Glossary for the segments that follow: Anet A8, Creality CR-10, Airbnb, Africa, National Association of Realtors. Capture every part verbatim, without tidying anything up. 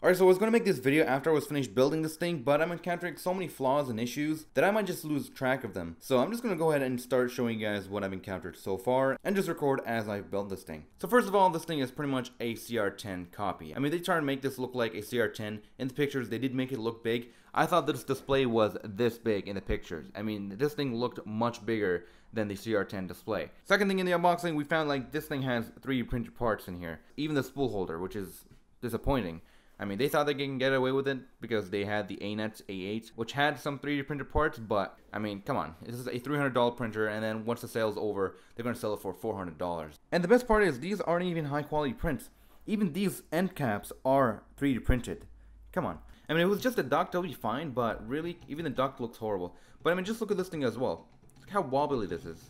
Alright, so I was going to make this video after I was finished building this thing, but I'm encountering so many flaws and issues that I might just lose track of them. So I'm just going to go ahead and start showing you guys what I've encountered so far and just record as I build this thing. So first of all, this thing is pretty much a C R ten copy. I mean, they tried to make this look like a C R ten. In the pictures, they did make it look big. I thought this display was this big in the pictures. I mean, this thing looked much bigger than the C R ten display. Second thing in the unboxing, we found like this thing has three D printed parts in here. Even the spool holder, which is disappointing. I mean, they thought they can get away with it because they had the Anet A eight, which had some three D printed parts, but, I mean, come on. This is a three hundred dollar printer, and then once the sale's over, they're going to sell it for four hundred dollars. And the best part is, these aren't even high-quality prints. Even these end caps are three D printed. Come on. I mean, it was just a dock, that'll be fine, but really, even the dock looks horrible. But, I mean, just look at this thing as well. Look how wobbly this is.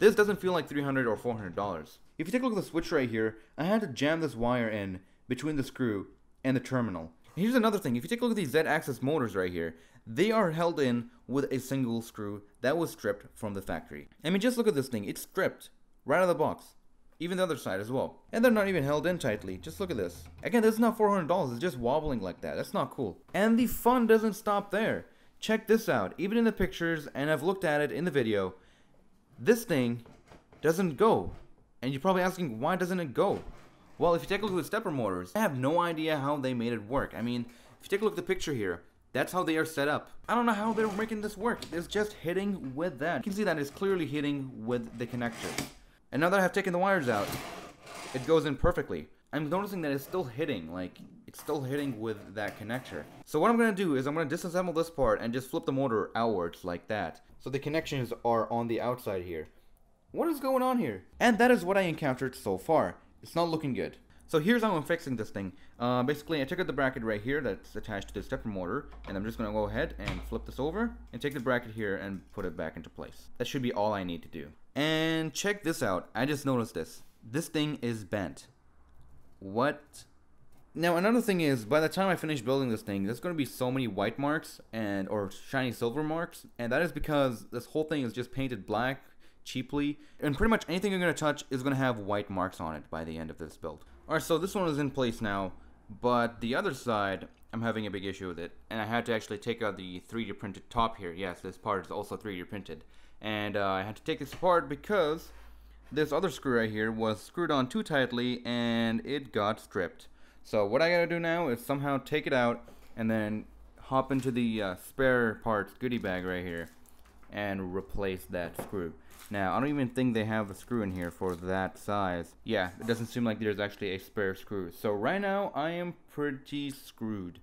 This doesn't feel like three hundred dollars or four hundred dollars. If you take a look at the switch right here, I had to jam this wire in between the screw and the terminal. Here's another thing, if you take a look at these Z-axis motors right here, they are held in with a single screw that was stripped from the factory. I mean, just look at this thing, it's stripped right out of the box. Even the other side as well. And they're not even held in tightly, just look at this. Again, this is not four hundred dollars, it's just wobbling like that, that's not cool. And the fun doesn't stop there. Check this out, even in the pictures, and I've looked at it in the video, this thing doesn't go. And you're probably asking, why doesn't it go? Well, if you take a look at the stepper motors, I have no idea how they made it work. I mean, if you take a look at the picture here, that's how they are set up. I don't know how they're making this work. It's just hitting with that. You can see that it's clearly hitting with the connector. And now that I have taken the wires out, it goes in perfectly. I'm noticing that it's still hitting, like, it's still hitting with that connector. So what I'm going to do is I'm going to disassemble this part and just flip the motor outwards like that. So the connections are on the outside here. What is going on here? And that is what I encountered so far. It's not looking good. So here's how I'm fixing this thing. Uh, basically, I took out the bracket right here that's attached to the stepper motor, and I'm just going to go ahead and flip this over and take the bracket here and put it back into place. That should be all I need to do. And check this out. I just noticed this. This thing is bent. What? Now, another thing is, by the time I finish building this thing, there's going to be so many white marks and or shiny silver marks, and that is because this whole thing is just painted black cheaply, and pretty much anything you're going to touch is going to have white marks on it by the end of this build. Alright, so this one is in place now, but the other side, I'm having a big issue with it, and I had to actually take out the three D printed top here. Yes, this part is also three D printed, and uh, I had to take this apart because this other screw right here was screwed on too tightly and it got stripped. So what I gotta do now is somehow take it out and then hop into the uh, spare parts goodie bag right here and replace that screw. Now, I don't even think they have a screw in here for that size. Yeah, it doesn't seem like there's actually a spare screw. So right now, I am pretty screwed.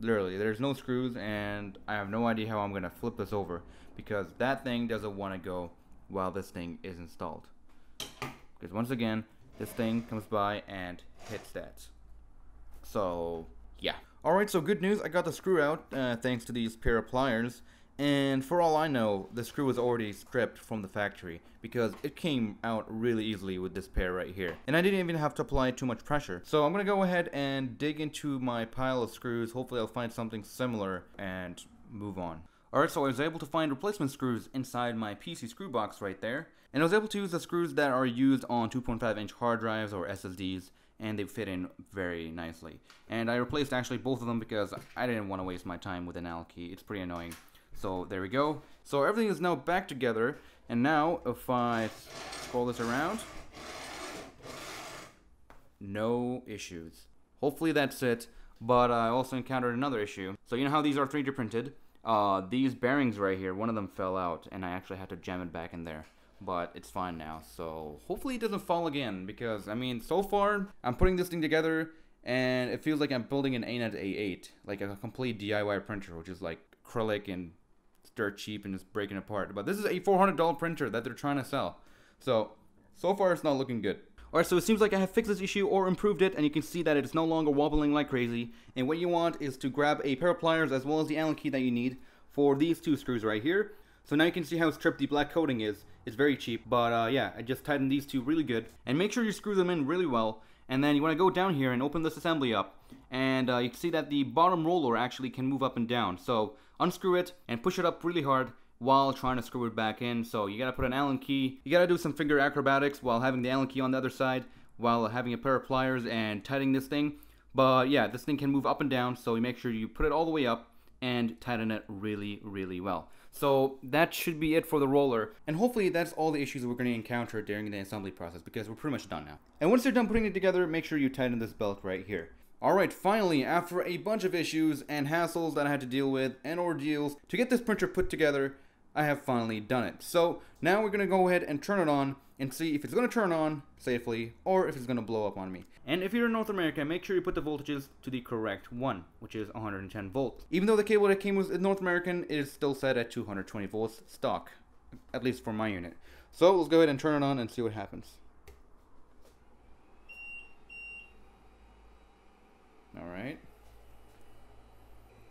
Literally, there's no screws, and I have no idea how I'm going to flip this over, because that thing doesn't want to go while this thing is installed. Because once again, this thing comes by and hits that. So, yeah. Alright, so good news, I got the screw out, uh, thanks to these pair of pliers. And for all I know, the screw was already stripped from the factory because it came out really easily with this pair right here. And I didn't even have to apply too much pressure. So I'm going to go ahead and dig into my pile of screws. Hopefully I'll find something similar and move on. Alright, so I was able to find replacement screws inside my P C screw box right there. And I was able to use the screws that are used on two point five inch hard drives or S S Ds. And they fit in very nicely. And I replaced actually both of them because I didn't want to waste my time with an Allen key. It's pretty annoying. So there we go. So everything is now back together, and now if I scroll this around, no issues. Hopefully that's it, but I also encountered another issue. So you know how these are three D printed? Uh, these bearings right here, one of them fell out, and I actually had to jam it back in there. But it's fine now, so hopefully it doesn't fall again, because, I mean, so far, I'm putting this thing together, and it feels like I'm building an Anet A eight, like a complete D I Y printer, which is like acrylic and dirt cheap and just breaking apart. But this is a four hundred dollar printer that they're trying to sell. So, so far it's not looking good. Alright, so it seems like I have fixed this issue or improved it, and you can see that it's no longer wobbling like crazy. And what you want is to grab a pair of pliers as well as the Allen key that you need for these two screws right here. So now you can see how stripped the black coating is. It's very cheap, but uh, yeah, I just tightened these two really good. And make sure you screw them in really well. And then you want to go down here and open this assembly up. And uh, you can see that the bottom roller actually can move up and down. So unscrew it and push it up really hard while trying to screw it back in. So you gotta put an Allen key. You gotta do some finger acrobatics while having the Allen key on the other side, while having a pair of pliers and tightening this thing. But yeah, this thing can move up and down, so you make sure you put it all the way up and tighten it really, really well. So that should be it for the roller, and hopefully that's all the issues we're going to encounter during the assembly process, because we're pretty much done now. And once you're done putting it together, make sure you tighten this belt right here. Alright, finally, after a bunch of issues and hassles that I had to deal with and ordeals to get this printer put together, I have finally done it. So now we're going to go ahead and turn it on and see if it's going to turn on safely or if it's going to blow up on me. And if you're in North America, make sure you put the voltages to the correct one, which is one hundred ten volts. Even though the cable that came with North American, it is still set at two hundred twenty volts stock, at least for my unit. So let's go ahead and turn it on and see what happens. Alright.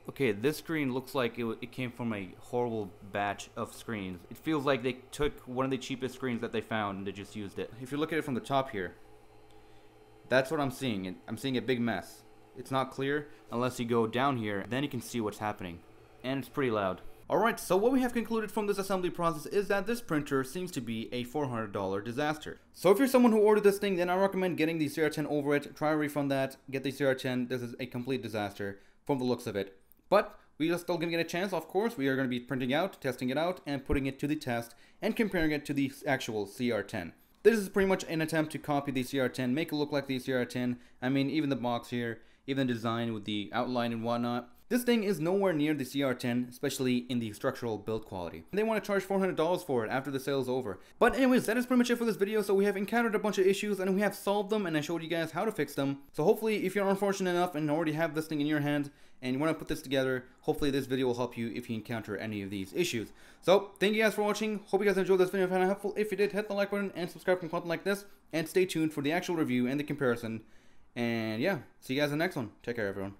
Okay, this screen looks like it, it came from a horrible batch of screens. It feels like they took one of the cheapest screens that they found and they just used it. If you look at it from the top here, that's what I'm seeing. I'm seeing a big mess. It's not clear unless you go down here, then you can see what's happening. And it's pretty loud. Alright, so what we have concluded from this assembly process is that this printer seems to be a four hundred dollar disaster. So if you're someone who ordered this thing, then I recommend getting the C R ten over it. Try to refund that, get the C R ten. This is a complete disaster from the looks of it. But we are still going to get a chance, of course. We are going to be printing out, testing it out, and putting it to the test, and comparing it to the actual C R ten. This is pretty much an attempt to copy the C R ten, make it look like the C R ten. I mean, even the box here, even the design with the outline and whatnot. This thing is nowhere near the C R ten, especially in the structural build quality. They want to charge four hundred dollars for it after the sale is over. But anyways, that is pretty much it for this video. So we have encountered a bunch of issues and we have solved them, and I showed you guys how to fix them. So hopefully if you're unfortunate enough and already have this thing in your hand and you want to put this together, hopefully this video will help you if you encounter any of these issues. So thank you guys for watching. Hope you guys enjoyed this video and found it helpful. If you did, hit the like button and subscribe for content like this. And stay tuned for the actual review and the comparison. And yeah, see you guys in the next one. Take care, everyone.